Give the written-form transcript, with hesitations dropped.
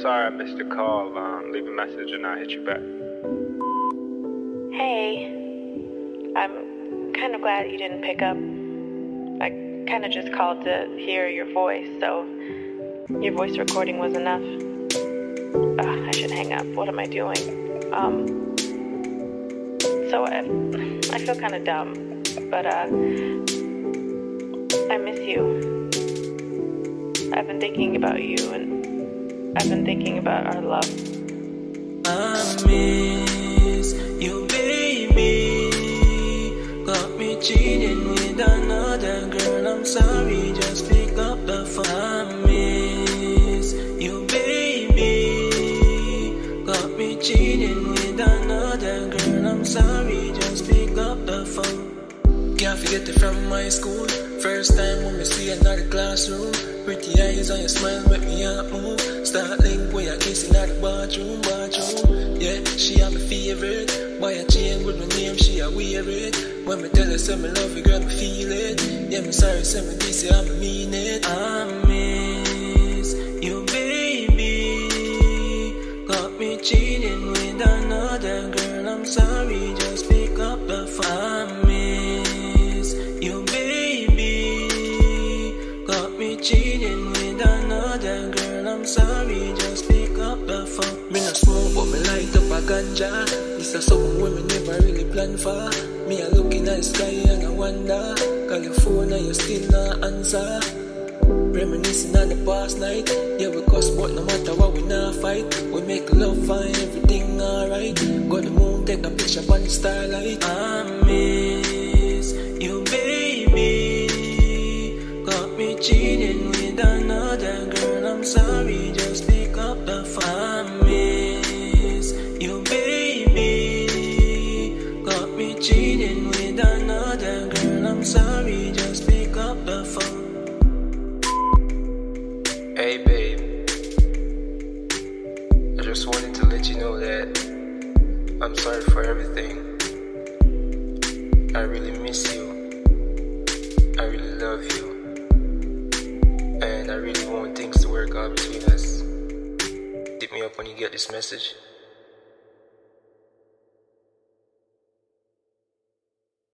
sorry I missed the call. Leave a message and I'll hit you back. Hey, I'm kind of glad you didn't pick up. I kind of just called to hear your voice, so your voice recording was enough. Ugh, I should hang up. What am I doing? So I feel kind of dumb, but I miss you. I've been thinking about you, and I've been thinking about our love. I miss you, baby. Got me cheating with another girl. I'm sorry, just pick up the phone. I miss you, baby. Got me cheating with another girl. I'm sorry, just pick up the phone. Can't forget it from my school. First time when we see another classroom. Pretty eyes and your smile make me up move. Start link when you're kissing at the bathroom. Yeah, she a my favorite. Buy a chain with my name, she a wear it. When me tell her say me love you, girl, me feel it. Yeah, me sorry, say me this, yeah, me mean it. I miss you, baby. Got me cheating with another girl. I'm sorry, just pick up the phone. Cheating with another girl, I'm sorry, just pick up the phone. Me not smoke, but me light up a ganja. This is something where me never really plan for. Me a looking at the sky and I wonder. Call your phone and you still not answer. Reminiscing on the past night. Yeah, we cuss, but no matter what, we not fight. We make love and everything alright. Go to the moon, take a picture by the starlight. I miss you, baby. Cheating with another girl, I'm sorry, just pick up the phone. I miss you, baby. Got me cheating with another girl, I'm sorry, just pick up the phone. Hey babe, I just wanted to let you know that I'm sorry for everything. I really miss you. I really love you. And I really want things to work out between us. Hit me up when you get this message.